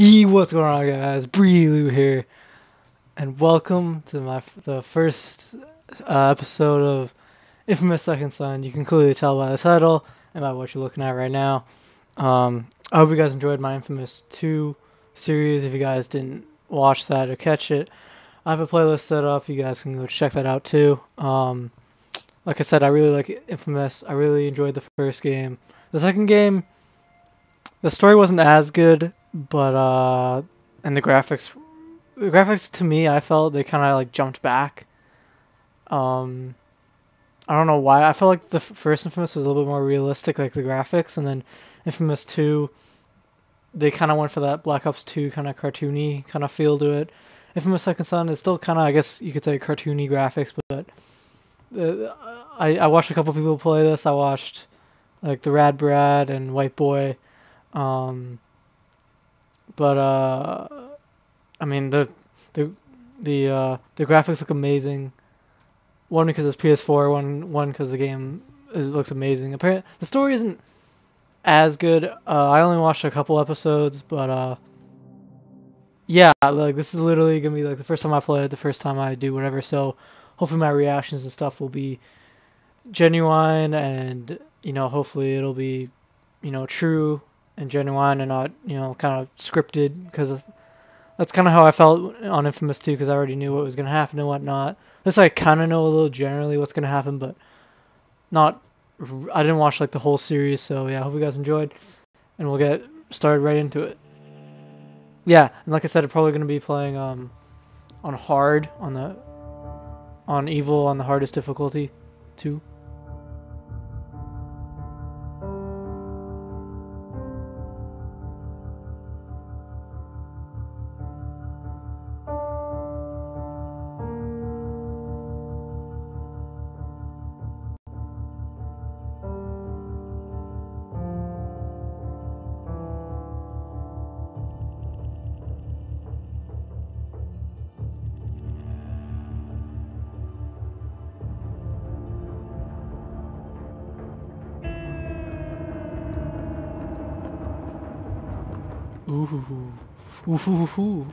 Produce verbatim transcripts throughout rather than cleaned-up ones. Yee, what's going on, guys? Breeloo here, and welcome to my f the first uh, episode of Infamous Second Son. You can clearly tell by the title and by what you're looking at right now. Um, I hope you guys enjoyed my Infamous two series. If you guys didn't watch that or catch it, I have a playlist set up. You guys can go check that out too. Um, like I said, I really like Infamous. I really enjoyed the first game. The second game, the story wasn't as good. But, uh, and the graphics, the graphics to me, I felt they kind of like jumped back. Um, I don't know why. I felt like the first Infamous was a little bit more realistic, like the graphics, and then Infamous two, they kind of went for that Black Ops two kind of cartoony kind of feel to it. Infamous Second Son is still kind of, I guess you could say, cartoony graphics, but uh, I, I watched a couple people play this. I watched, like, the Rad Brad and White Boy, um... But uh, I mean the the the uh, the graphics look amazing. One because it's P S four. One one because the game is, looks amazing. Apparently the story isn't as good. Uh, I only watched a couple episodes, but uh, yeah, like this is literally gonna be like the first time I play it, the first time I do whatever. So hopefully my reactions and stuff will be genuine, and you know, hopefully it'll be, you know, true and genuine and not, you know, kind of scripted, because that's kind of how I felt on Infamous two, because I already knew what was going to happen and whatnot. This I kind of know a little generally what's going to happen, but not, I didn't watch like the whole series, so yeah, I hope you guys enjoyed, and we'll get started right into it. Yeah, and like I said, I'm probably going to be playing um, on hard, on the, on evil, on the hardest difficulty, too. Ooh, ooh, ooh, ooh.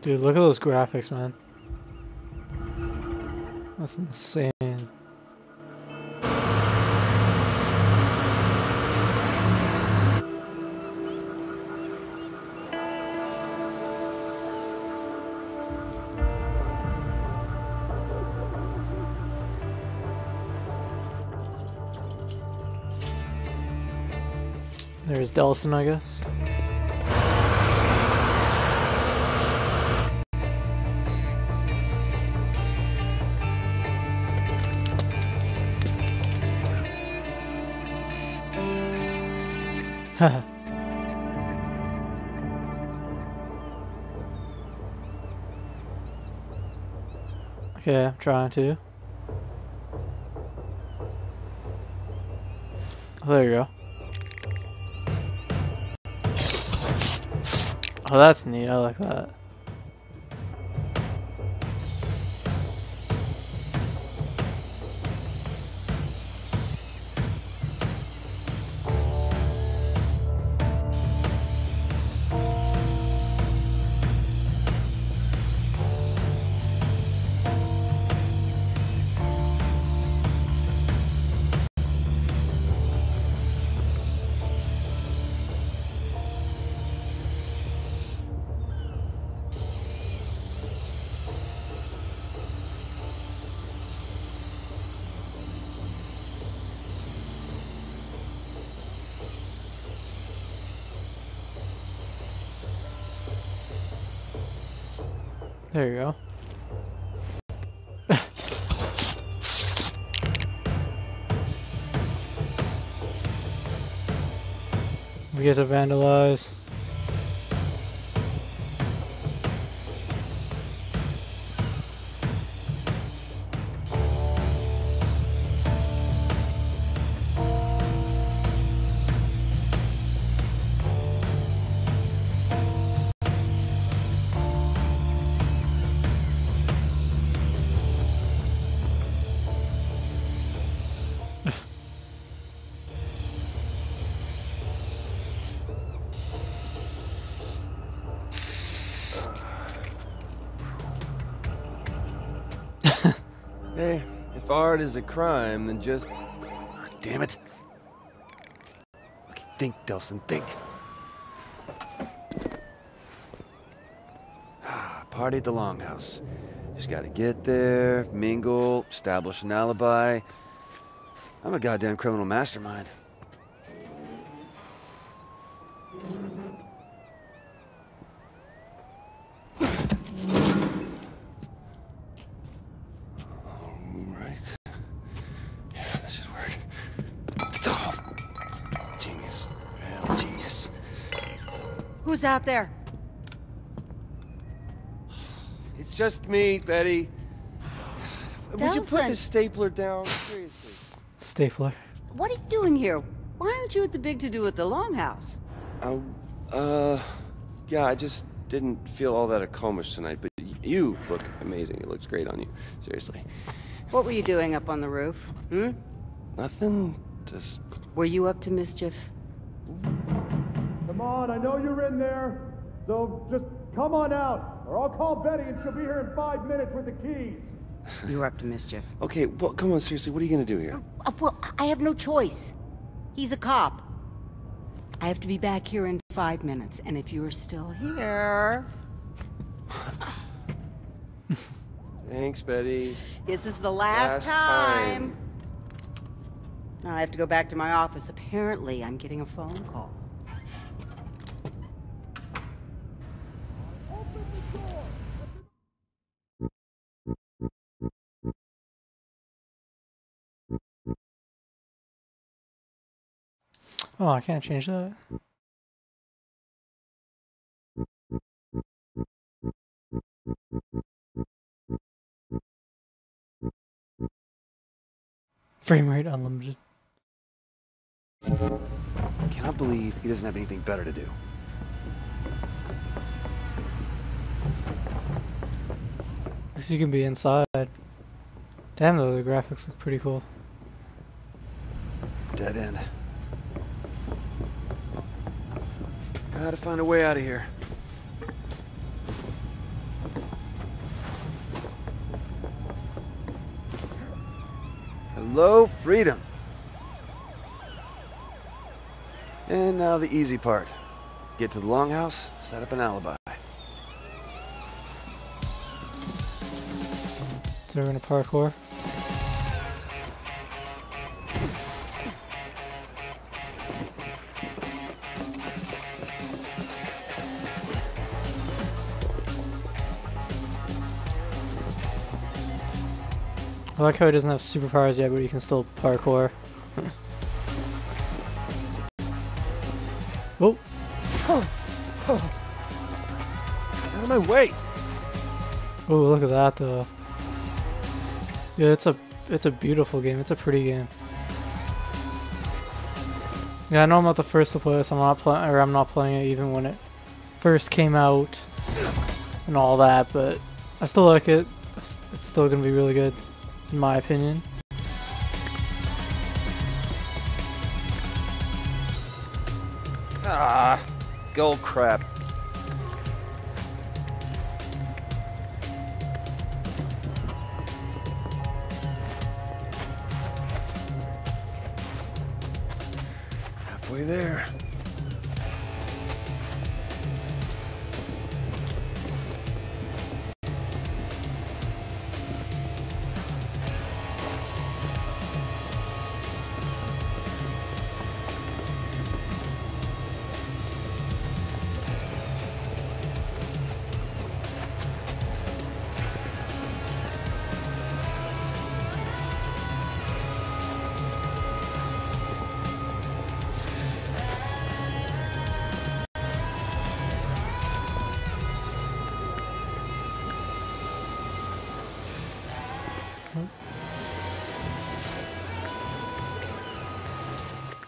Dude, look at those graphics, man. That's insane. There's Delsin, I guess. Haha. Okay, I'm trying to. Oh, there you go. Oh, that's neat. I like that. There you go. We get to vandalize. If art is a crime, then just... Oh, damn it. Okay, think, Delsin, think. Ah, party at the Longhouse. Just gotta get there, mingle, establish an alibi. I'm a goddamn criminal mastermind. Who's out there? It's just me, Betty. Delsin. Would you put this stapler down? Seriously. Stapler. What are you doing here? Why aren't you at the big to-do at the Longhouse? Oh, uh, yeah, I just didn't feel all that accomplished tonight, but you look amazing. It looks great on you. Seriously. What were you doing up on the roof? Hmm? Nothing. Just... Were you up to mischief? Come on, I know you're in there, so just come on out, or I'll call Betty and she'll be here in five minutes with the keys. You're up to mischief. Okay, well, come on, seriously, what are you gonna do here? Uh, well, I have no choice. He's a cop. I have to be back here in five minutes, and if you're still here... Thanks, Betty. This is the last, last time. time. Now I have to go back to my office. Apparently, I'm getting a phone call. Oh, I can't change that. Frame rate unlimited. I cannot believe he doesn't have anything better to do. At least you can be inside. Damn, though, the graphics look pretty cool. Dead end. Gotta find a way out of here. Hello, freedom. And now the easy part. Get to the Longhouse, set up an alibi. So we're gonna parkour. I like how he doesn't have superpowers yet, but you can still parkour. Whoa! Oh. Oh. Out of my way! Oh, look at that though. Yeah, it's a it's a beautiful game. It's a pretty game. Yeah, I know I'm not the first to play this. I'm not playing, or I'm not playing it even when it first came out and all that, but I still like it. It's, it's still gonna be really good. In my opinion. Ah, gold crap. Halfway there.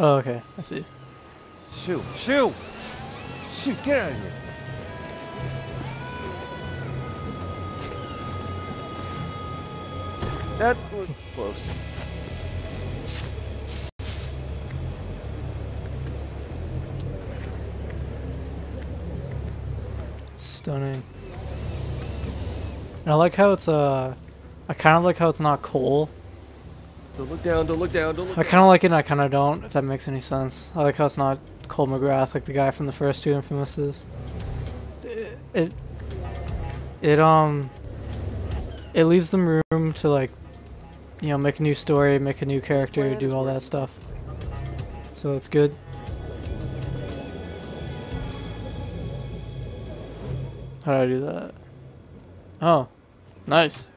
Oh, okay. I see. Shoo! Shoo! Shoo! Get out of here! That was close. Stunning. And I like how it's, uh... I kind of like how it's not coal. Don't look down, don't look down, don't look down. I kind of like it and I kind of don't, if that makes any sense. I like how it's not Cole McGrath, like the guy from the first two Infamouses. It, it, it um, it leaves them room to, like, you know, make a new story, make a new character, do all that stuff. So it's good. How do I do that? Oh, nice.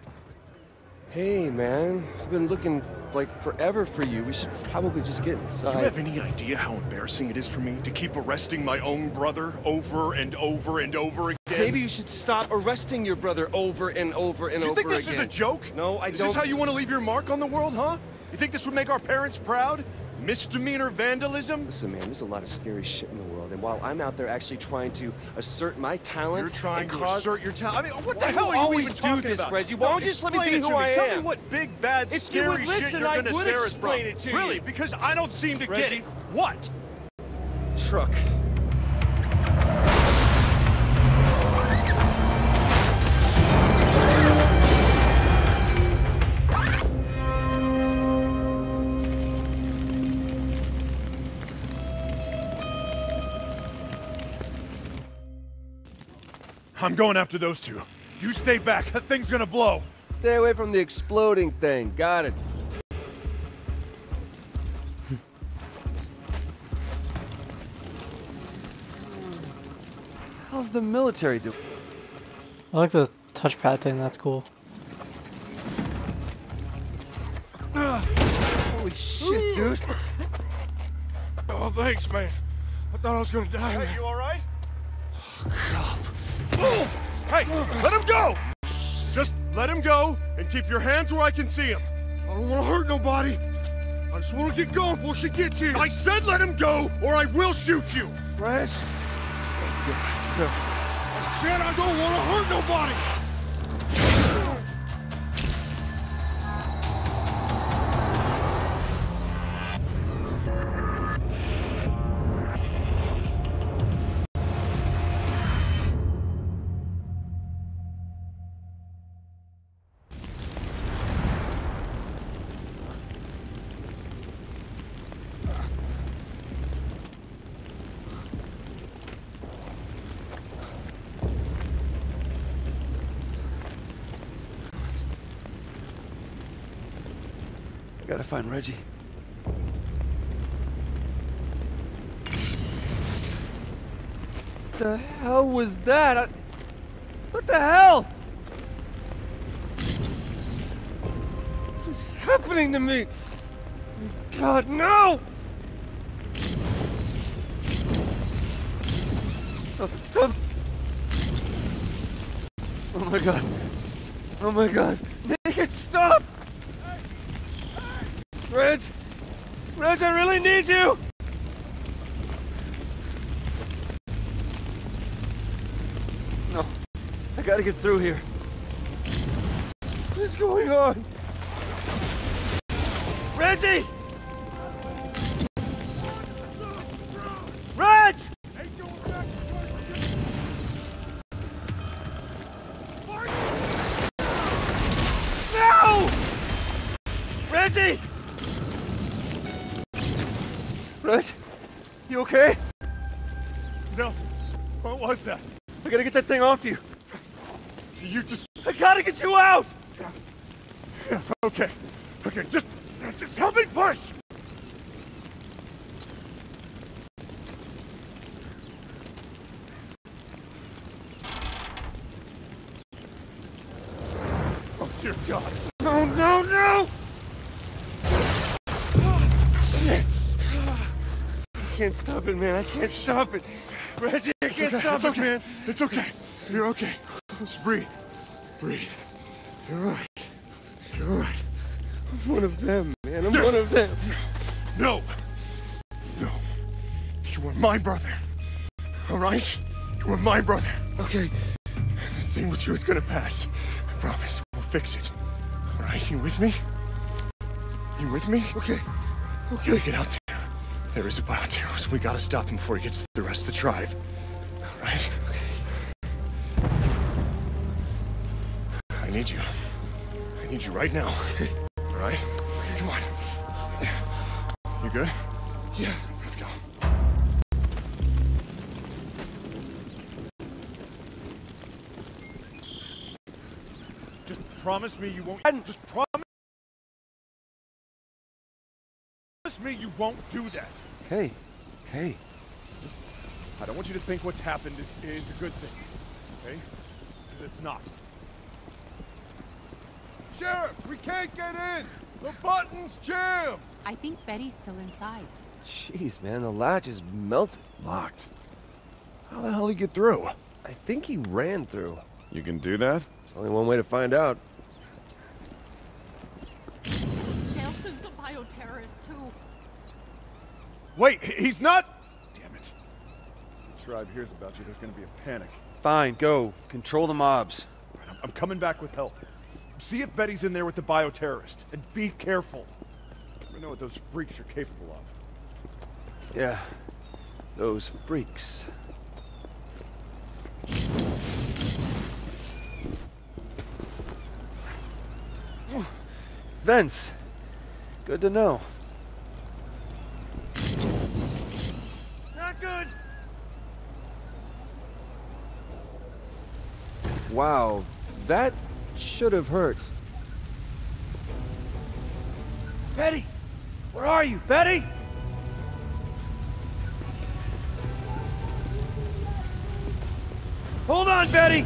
Hey, man. I've been looking, like, forever for you. We should probably just get inside. You have any idea how embarrassing it is for me to keep arresting my own brother over and over and over again? Maybe you should stop arresting your brother over and over and over again. You think this is a joke? No, I don't. Is this how you want to leave your mark on the world, huh? You think this would make our parents proud? Misdemeanor vandalism? Listen, man, there's a lot of scary shit in the world, and while I'm out there actually trying to assert my talent... You're trying to assert your talent? I mean, what the hell are you even talking about? Reggie? Why don't you just let me be who I am? Tell me what big, bad, scary shit you're going to scare us from. Really, because I don't seem to get it. What? Truck. I'm going after those two. You stay back. That thing's gonna blow. Stay away from the exploding thing. Got it. How's the military doing? I like the touchpad thing. That's cool. Uh, Holy shit, dude. Oh, thanks, man. I thought I was gonna die. Hey, you all right? Oh, God. Hey, let him go! Just let him go and keep your hands where I can see him. I don't want to hurt nobody. I just want to get going before she gets here. I said let him go or I will shoot you. Reg? I said I don't want to hurt nobody. Gotta find Reggie. What the hell was that? I... What the hell? What is happening to me? God, no! Stop, stop! Oh my God. Oh my God. Make it stop! Reg! Reg, I really need you! No. I gotta get through here. What is going on? Reggie! Reg! No! Reggie! Reg, you okay? Delsin, what was that? I gotta get that thing off you. You just... I gotta get you out! Yeah. Yeah, okay. Okay, just... Just help me push! Oh, dear God. No, no, no! I can't stop it, man. I can't stop it. Reggie, I can't okay. stop it's it, okay. man. It's okay. You're okay. Just breathe. Breathe. You're all right. You're all right. I'm one of them, man. I'm no. one of them. No. No. You were my brother. All right? You were my brother. Okay. This thing with you is going to pass. I promise. We'll fix it. All right? You with me? You with me? Okay. Okay. Gotta get out there. There is a bioterror, so we gotta stop him before he gets to the rest of the tribe. All right? Okay. I need you. I need you right now. All right? Come on. You good? Yeah. Let's go. Just promise me you won't. Just promise me you won't do that. Hey, hey. Just, I don't want you to think what's happened is is a good thing. Okay? Because it's not. Sheriff, we can't get in! The button's jammed! I think Betty's still inside. Jeez, man, the latch is melted. Locked. How the hell did he get through? I think he ran through. You can do that? It's only one way to find out. Nelson's a bioterrorist, too. Wait, he's not... Damn it. The tribe hears about you, there's gonna be a panic. Fine, go. Control the mobs. I'm coming back with help. See if Betty's in there with the bioterrorist, and be careful. We know what those freaks are capable of. Yeah, those freaks. Vents. Good to know. Not good. Wow, that. Should have hurt. Betty! Where are you, Betty? Hold on, Betty!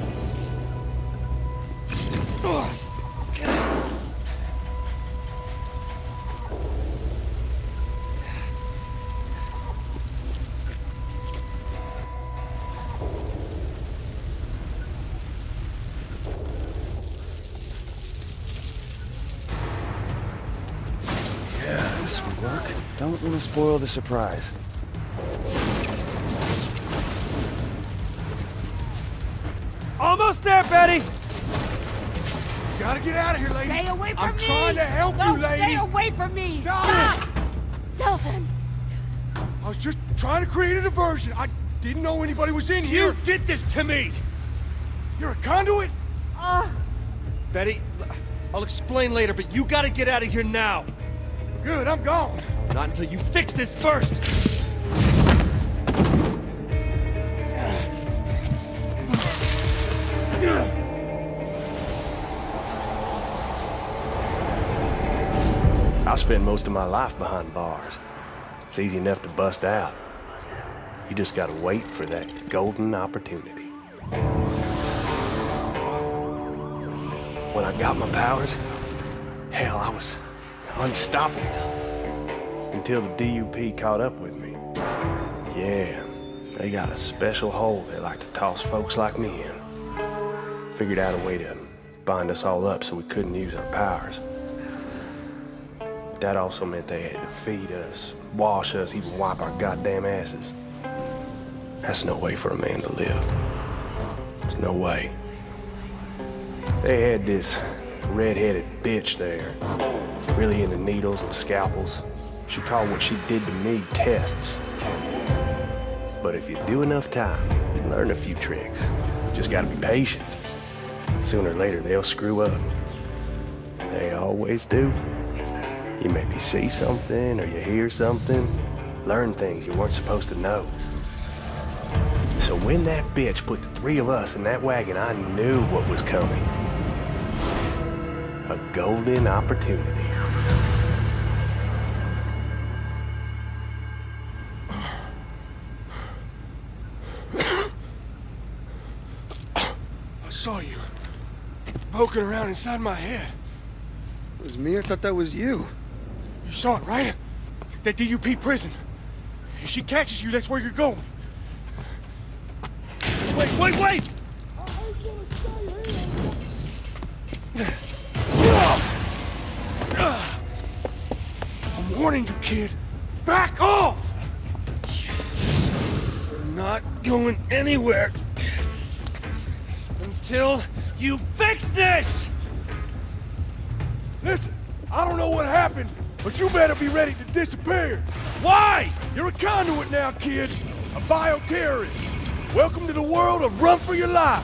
Don't want to spoil the surprise. Almost there, Betty! You gotta get out of here, lady! Stay away from I'm me! I'm trying to help no, you, lady! Stay away from me! Stop! Stop! Delsin! I was just trying to create a diversion. I didn't know anybody was in you here. You did this to me! You're a conduit? Uh... Betty, I'll explain later, but you gotta get out of here now. Good, I'm gone. Not until you fix this first! I spent most of my life behind bars. It's easy enough to bust out. You just gotta wait for that golden opportunity. When I got my powers, hell, I was unstoppable. Until the D U P caught up with me. Yeah, they got a special hole they like to toss folks like me in. Figured out a way to bind us all up so we couldn't use our powers. That also meant they had to feed us, wash us, even wipe our goddamn asses. That's no way for a man to live. There's no way. They had this red-headed bitch there, really into needles and scalpels. She called what she did to me tests. But if you do enough time, you learn a few tricks. You just gotta be patient. Sooner or later, they'll screw up. They always do. You maybe see something or you hear something. Learn things you weren't supposed to know. So when that bitch put the three of us in that wagon, I knew what was coming. A golden opportunity. I saw you poking around inside my head. It was me? I thought that was you. You saw it, right? That D U P prison. If she catches you, that's where you're going. Wait, wait, wait! I'm warning you, kid. Back off! I'm not going anywhere. Until you fix this! Listen, I don't know what happened, but you better be ready to disappear. Why? You're a conduit now, kid. A bioterrorist. Welcome to the world of run for your life.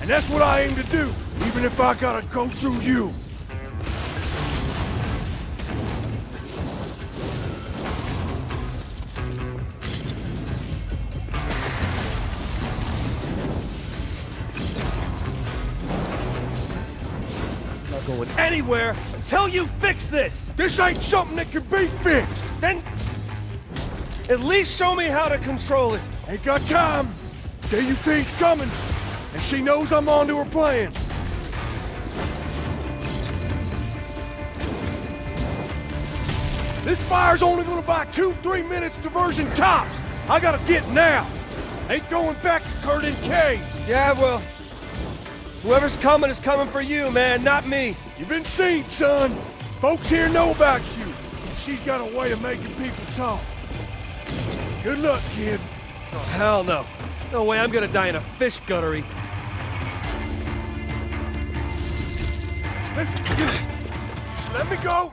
And that's what I aim to do, even if I gotta go through you. going anywhere until you fix this! This ain't something that can be fixed! Then... at least show me how to control it! Ain't got time! D U P's coming! And she knows I'm onto her plan! This fire's only gonna buy two, three minutes diversion tops! I gotta get now! Ain't going back to Curdun Cay! Yeah, well... whoever's coming is coming for you, man, not me. You've been seen, son. Folks here know about you. She's got a way of making people talk. Good luck, kid. Oh, hell no. No way I'm gonna die in a fish guttery. Listen, just let me go.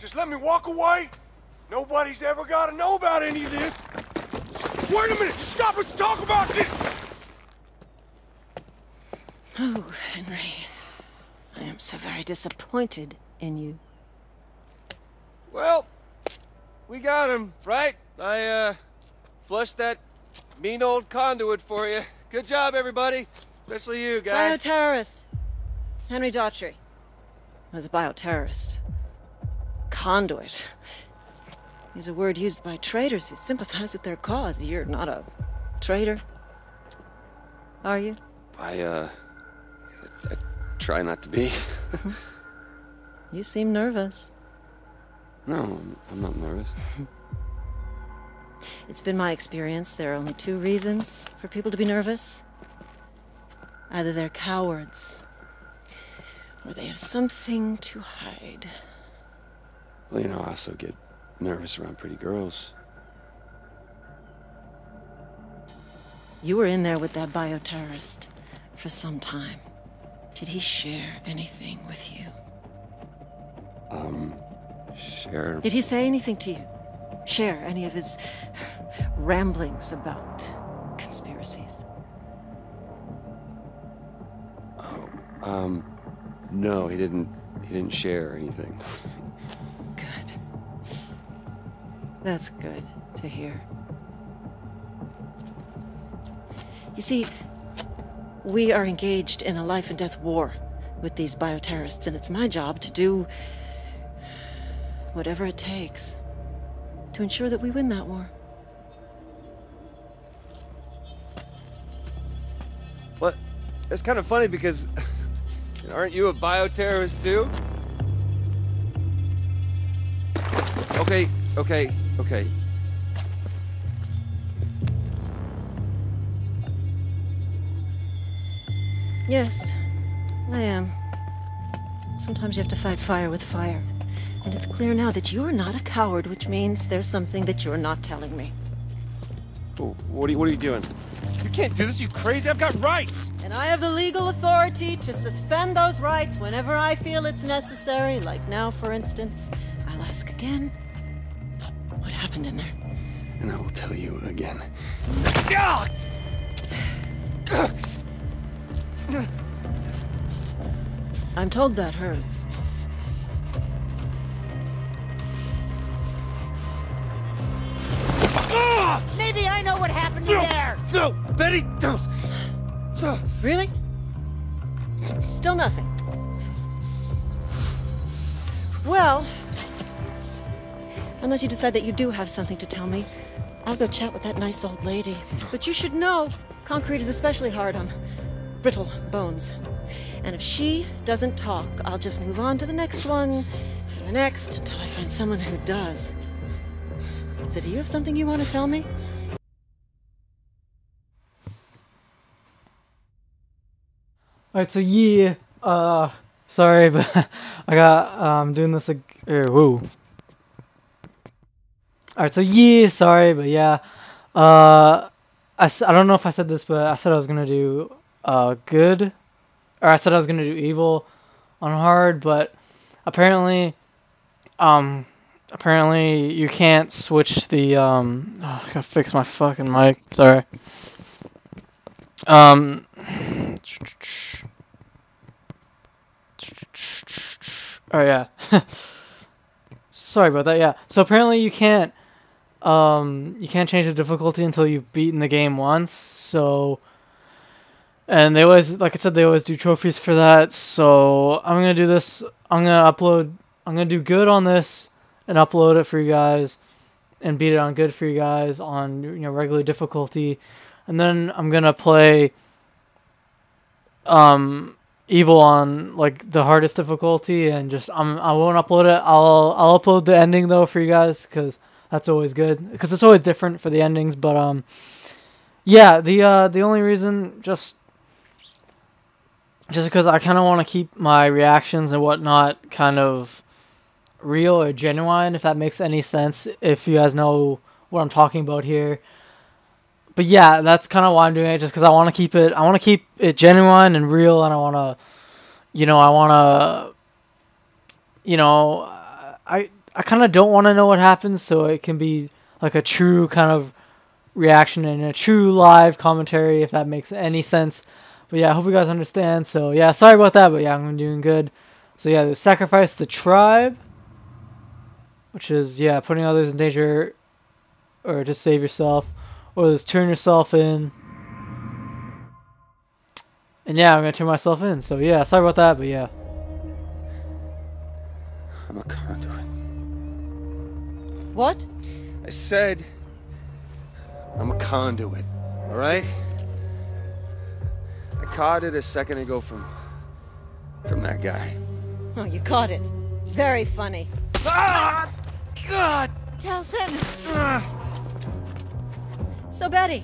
Just let me walk away. Nobody's ever gotta know about any of this. Wait a minute, stop, let's talk about this. Oh, Henry, I am so very disappointed in you. Well, we got him, right? I, uh, flushed that mean old conduit for you. Good job, everybody. Especially you, guys. Bioterrorist. Henry Daughtry was a bioterrorist. Conduit is a word used by traitors who sympathize with their cause. You're not a traitor, are you? I, uh... I try not to be. You seem nervous. No, I'm, I'm not nervous. It's been my experience there are only two reasons for people to be nervous. Either they're cowards, or they have something to hide. Well, you know, I also get nervous around pretty girls. You were in there with that bioterrorist for some time. Did he share anything with you? Um, share... Did he say anything to you? Share any of his ramblings about conspiracies? Oh, um, no, he didn't, he didn't share anything. Good. That's good to hear. You see, we are engaged in a life-and-death war with these bioterrorists, and it's my job to do whatever it takes to ensure that we win that war. What? That's kind of funny because... aren't you a bioterrorist too? Okay, okay, okay. Yes, I am. Sometimes you have to fight fire with fire. And it's clear now that you're not a coward, which means there's something that you're not telling me. Oh, what are you, what are you doing? You can't do this, you crazy! I've got rights! And I have the legal authority to suspend those rights whenever I feel it's necessary. Like now, for instance. I'll ask again. What happened in there? And I will tell you again. Gah! Gah! I'm told that hurts. Maybe I know what happened no, there! No! Betty don't! Really? Still nothing. Well... unless you decide that you do have something to tell me, I'll go chat with that nice old lady. But you should know, concrete is especially hard on... brittle bones. And if she doesn't talk, I'll just move on to the next one, and the next, until I find someone who does. So do you have something you want to tell me? Alright, so yeah, uh, sorry, but I got, um, doing this, ag er, woo. Alright, so yeah, sorry, but yeah, uh, I, s I don't know if I said this, but I said I was gonna do Uh, good, or I said I was gonna do evil on hard, but apparently, um, apparently you can't switch the, um, oh, I gotta fix my fucking mic, sorry, um, oh yeah, sorry about that, yeah, so apparently you can't, um, you can't change the difficulty until you've beaten the game once, so... And they always, like I said, they always do trophies for that. So I'm going to do this. I'm going to upload. I'm going to do good on this and upload it for you guys and beat it on good for you guys on, you know, regular difficulty. And then I'm going to play um, evil on, like, the hardest difficulty. And just, um, I won't upload it. I'll, I'll upload the ending, though, for you guys, because that's always good. Because it's always different for the endings. But, um, yeah, the, uh, the only reason, just... just because I kind of want to keep my reactions and whatnot kind of real or genuine, if that makes any sense, if you guys know what I'm talking about here. But yeah, that's kind of why I'm doing it, just because I want to keep it, I want to keep it genuine and real, and I want to, you know, I want to, you know, I, I kind of don't want to know what happens, so it can be like a true kind of reaction and a true live commentary, if that makes any sense. But yeah, I hope you guys understand. So yeah, sorry about that, but yeah, I'm doing good. So yeah, the sacrifice the tribe, which is, yeah, putting others in danger, or just save yourself, or just turn yourself in. And yeah, I'm gonna turn myself in. So yeah, sorry about that, but yeah. I'm a conduit. What? I said, I'm a conduit. All right. I caught it a second ago from... from that guy. Oh, you caught it. Very funny. Ah! God! Delsin! Uh. So, Betty,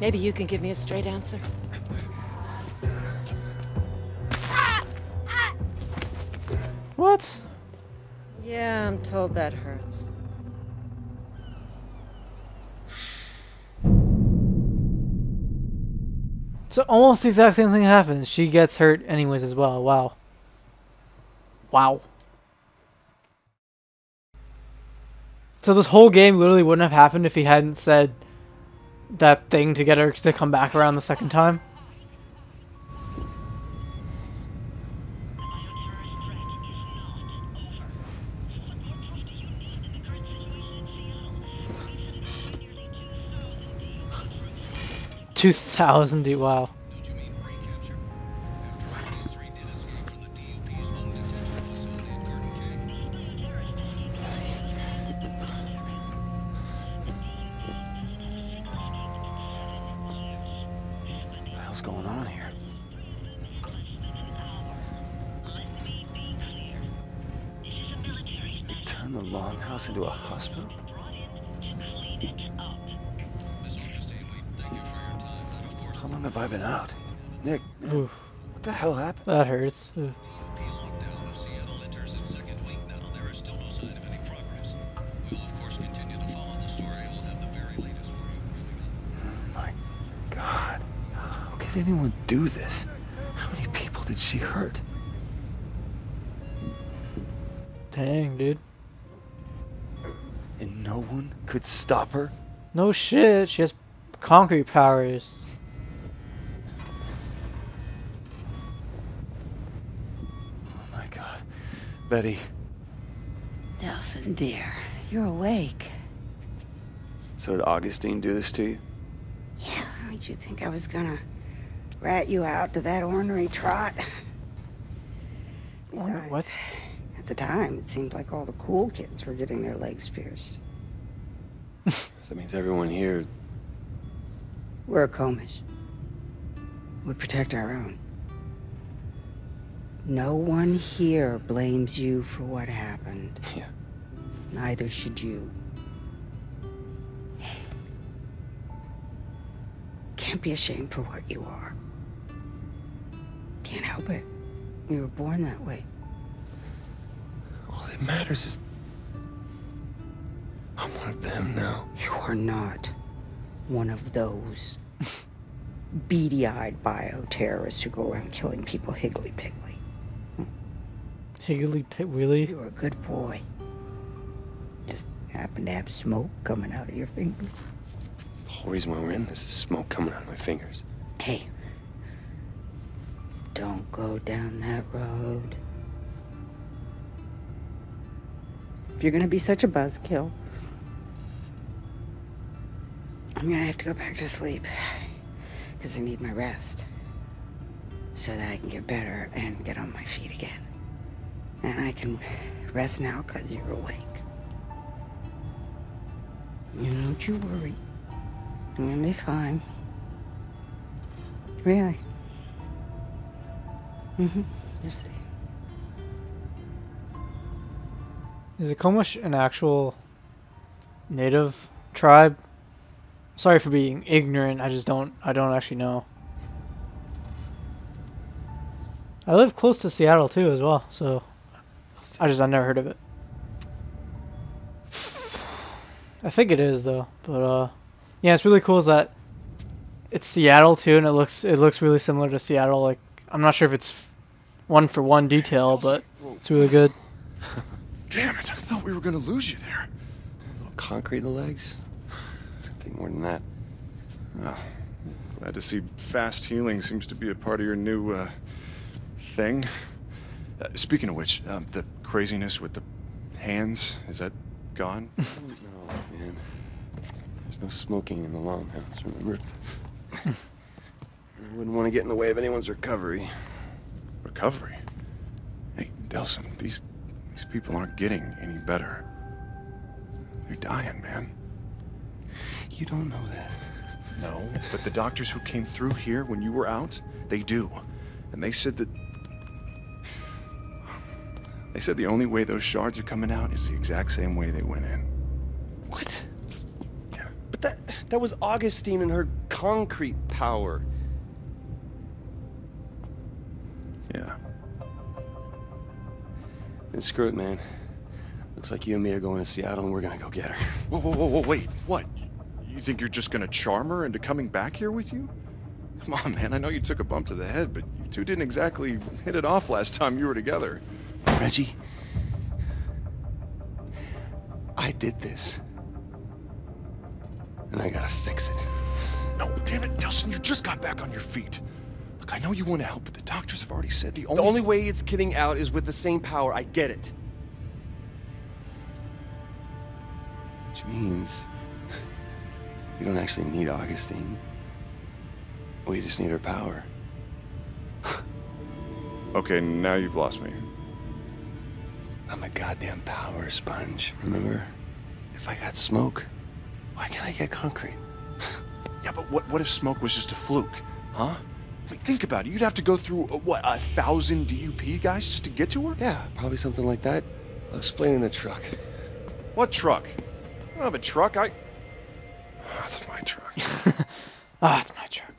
maybe you can give me a straight answer. Ah! Ah! What? Yeah, I'm told that hurts. So almost the exact same thing happens. She gets hurt anyways as well. Wow. Wow. So this whole game literally wouldn't have happened if he hadn't said that thing to get her to come back around the second time. two thousand, wow. Don't you mean recapture? After all, these three did escape from the D U P's home detention facility at Curdun Cay. What the hell's going on here? They turned the longhouse into a hospital? How long have I been out? Nick, oof. What the hell happened? That hurts. Oof. The D U P lockdown of Seattle enters its second week now. There is still no sign of any progress. We will, of course, continue to follow the story. We'll have the very latest for you. Oh, my God. How could anyone do this? How many people did she hurt? Dang, dude. And no one could stop her? No shit. She has concrete powers. Betty. Delsin, dear, you're awake. So did Augustine do this to you? Yeah, don't you think I was gonna rat you out to that ornery trot? Besides, what? At the time, it seemed like all the cool kids were getting their legs pierced. So that means everyone here... We're a Comanche. We protect our own. No one here blames you for what happened. Yeah. Neither should you. Can't be ashamed for what you are. Can't help it. You were born that way. All that matters is... I'm one of them now. You are not one of those beady-eyed bioterrorists who go around killing people higgledy-piggledy. Higgly, really? You're a good boy. Just happen to have smoke coming out of your fingers. It's the whole reason why we're in this is smoke coming out of my fingers. Hey, don't go down that road. If you're gonna be such a buzzkill, I'm gonna have to go back to sleep. because I need my rest so that I can get better and get on my feet again. And I can rest now because you're awake. You know, don't you worry. I'm gonna be fine. Really. Mm-hmm. Just see. Is the Comanche an actual native tribe? Sorry for being ignorant. I just don't. I don't actually know. I live close to Seattle too, as well. So I just I never heard of it. I think it is though, but uh, yeah, it's really cool. Is that it's Seattle too, and it looks it looks really similar to Seattle. Like I'm not sure if it's one for one detail, but it's really good. Damn it! I thought we were gonna lose you there. A little concrete in the legs. Something more than that. Oh, glad to see fast healing seems to be a part of your new uh, thing. Uh, speaking of which, um, the craziness with the hands, is that gone? Man, there's no smoking in the longhouse, remember? I wouldn't want to get in the way of anyone's recovery. Recovery? Hey, Delsin, these, these people aren't getting any better. They're dying, man. You don't know that. No, but the doctors who came through here when you were out, they do. And they said that... They said the only way those shards are coming out is the exact same way they went in. What? Yeah. But that that was Augustine and her concrete power. Yeah. Then screw it, man. Looks like you and me are going to Seattle and we're gonna go get her. Whoa, whoa, whoa, whoa, wait, what? You think you're just gonna charm her into coming back here with you? Come on, man, I know you took a bump to the head, but you two didn't exactly hit it off last time you were together. Reggie, I did this. And I gotta fix it. No, damn it, Delsin, you just got back on your feet. Look, I know you want to help, but the doctors have already said the only... The only way it's getting out is with the same power, I get it. Which means... we don't actually need Augustine. We just need her power. Okay, now you've lost me. I'm a goddamn power sponge, remember? If I got smoke... why can't I get concrete? Yeah, but what, what if smoke was just a fluke, huh? I mean, think about it. You'd have to go through, a, what, a thousand D U P guys just to get to her? Yeah, probably something like that. I'll explain in the truck. What truck? I don't have a truck. I... Oh, that's my truck. Ah, oh, it's my truck.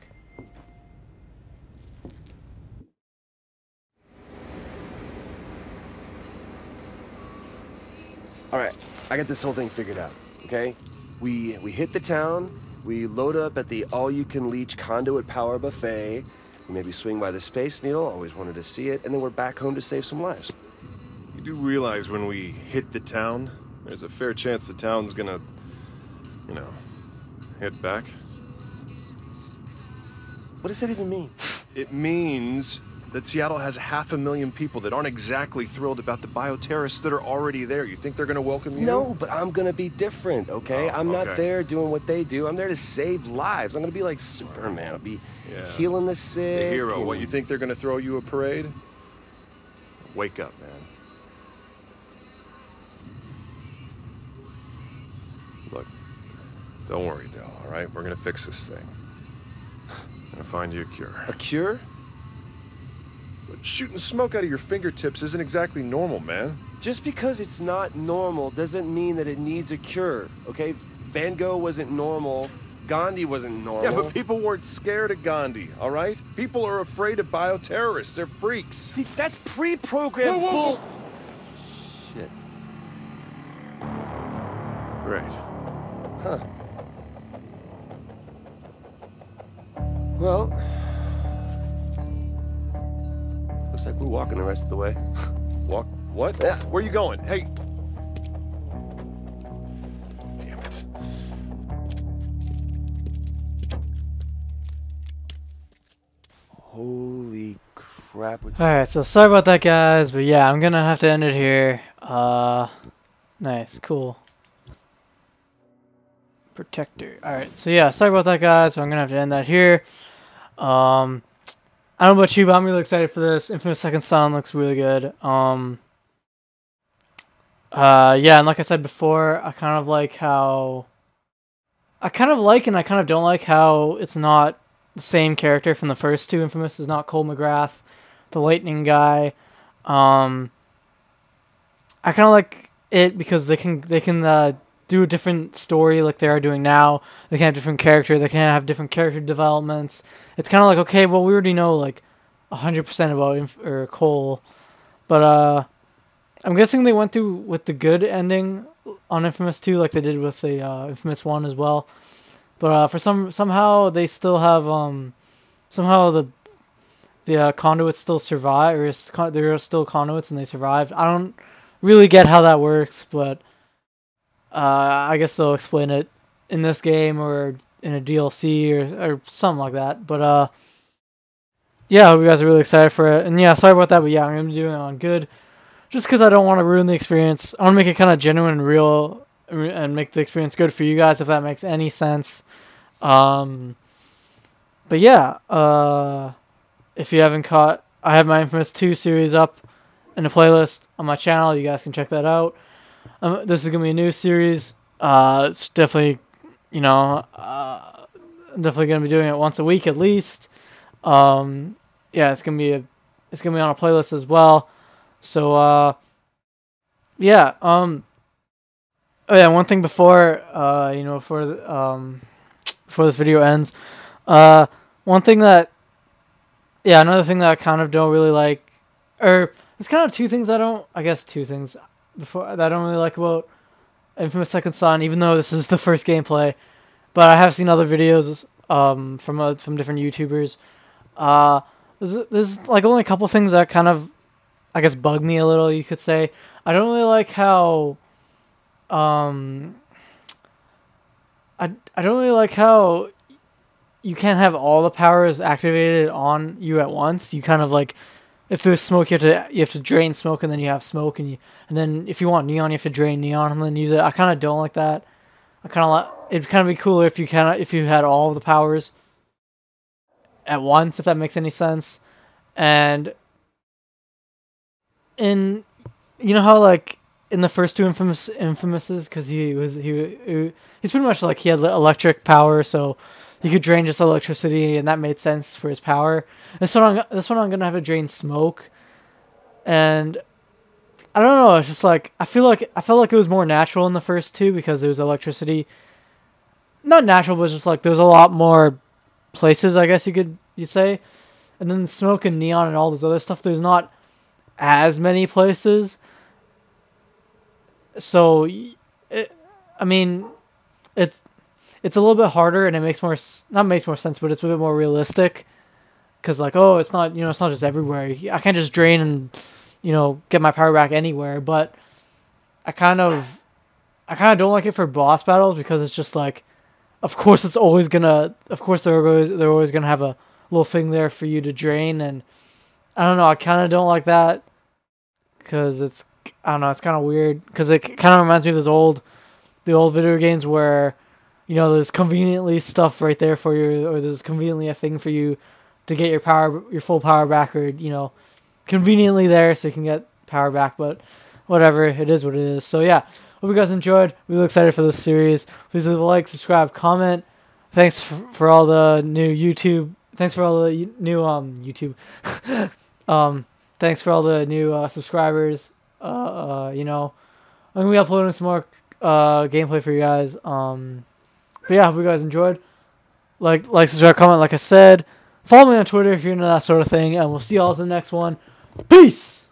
All right, I got this whole thing figured out, okay? We, we hit the town, we load up at the all-you-can-leech conduit Power Buffet, we maybe swing by the Space Needle, always wanted to see it, and then we're back home to save some lives. You do realize when we hit the town, there's a fair chance the town's gonna, you know, head back? What does that even mean? It means that Seattle has half a million people that aren't exactly thrilled about the bioterrorists that are already there. You think they're gonna welcome you? No, but I'm gonna be different, okay? Oh, I'm okay. Not there doing what they do. I'm there to save lives. I'm gonna be like Superman. I'll be yeah. healing the sick. The hero. What, you think they're gonna throw you a parade? Wake up, man. Look, don't worry, Del, all right? We're gonna fix this thing. I'm gonna find you a cure. A cure? But shooting smoke out of your fingertips isn't exactly normal, man. Just because it's not normal doesn't mean that it needs a cure, okay? Van Gogh wasn't normal. Gandhi wasn't normal. Yeah, but people weren't scared of Gandhi, all right? People are afraid of bioterrorists. They're freaks. See, that's pre-programmed bull... Shit. Right. Huh. Well... looks like we're walking the rest of the way. Walk? What? Yeah. Where are you going? Hey! Damn it. Holy crap. Alright, so sorry about that, guys, but yeah, I'm gonna have to end it here. Uh, nice, cool. Protector. Alright, so yeah, sorry about that, guys, so I'm gonna have to end that here. Um, I don't know about you, but I'm really excited for this. Infamous Second Son looks really good. Um, uh, yeah, and like I said before, I kind of like how... I kind of like and I kind of don't like how it's not the same character from the first two. Infamous is not Cole McGrath, the lightning guy. Um, I kind of like it because they can they can uh, do a different story like they are doing now. They can have different character. They can have different character developments. It's kind of like, okay, well, we already know like one hundred percent about Inf or Cole. But uh, I'm guessing they went through with the good ending on Infamous two like they did with the uh, Infamous one as well. But uh, for some somehow they still have um somehow the the uh, conduits still survive, or is con there are still conduits and they survived. I don't really get how that works, but uh, I guess they'll explain it in this game or in a D L C or or something like that. But uh yeah, I hope you guys are really excited for it. And yeah, sorry about that, but yeah, I'm gonna be doing it on good. Just because I don't want to ruin the experience. I want to make it kind of genuine and real and make the experience good for you guys, if that makes any sense. Um, but yeah, uh, if you haven't caught, I have my Infamous two series up in a playlist on my channel. You guys can check that out. Um, this is going to be a new series. Uh, it's definitely, you know, uh, I'm definitely going to be doing it once a week at least. Um, yeah, it's going to be a, it's going to be on a playlist as well. So, uh, yeah, um, oh yeah, one thing before, uh, you know, before, the, um, before this video ends, uh, one thing that, yeah, another thing that I kind of don't really like, or it's kind of two things I don't, I guess two things before that I don't really like about Infamous Second Son, even though this is the first gameplay, but I have seen other videos, um, from, uh, from different YouTubers, uh, there's, there's, like, only a couple things that kind of, I guess, bug me a little, you could say. I don't really like how, um, I, I don't really like how you can't have all the powers activated on you at once. You kind of like, if there's smoke, you have to, you have to drain smoke, and then you have smoke, and you, and then if you want neon, you have to drain neon and then use it. I kind of don't like that. I kind of like, it'd kind of be cooler if you kind of, if you had all of the powers at once, if that makes any sense. And, in, you know how like in the first two infamous infamouses, because he was he, he he's pretty much like he had electric power, so he could drain just electricity, and that made sense for his power. This one, I'm, this one, I'm gonna have to drain smoke, and I don't know. It's just like I feel like I felt like it was more natural in the first two because there was electricity. Not natural, but just like there's a lot more places, I guess you could you say, and then smoke and neon and all this other stuff. There's not as many places, so it, I mean, it's it's a little bit harder, and it makes more not makes more sense, but it's a bit more realistic, because like, oh, it's not you know it's not just everywhere. I can't just drain and you know get my power back anywhere. But I kind of I kind of don't like it for boss battles because it's just like, of course it's always gonna of course they're always they're always gonna have a little thing there for you to drain, and I don't know. I kind of don't like that because it's, I don't know, it's kind of weird because it kind of reminds me of those old, the old video games where, you know, there's conveniently stuff right there for you, or there's conveniently a thing for you to get your power, your full power back, or, you know, conveniently there so you can get power back, but whatever, it is what it is. So yeah, hope you guys enjoyed. Really excited for this series. Please leave a like, subscribe, comment. Thanks for, for all the new YouTube, thanks for all the new um YouTube. Um, thanks for all the new uh, subscribers. Uh, uh, you know, I'm gonna be uploading some more uh, gameplay for you guys. Um, but yeah, hope you guys enjoyed. Like, like, subscribe, comment. Like I said, follow me on Twitter if you're into that sort of thing, and we'll see y'all in the next one. Peace.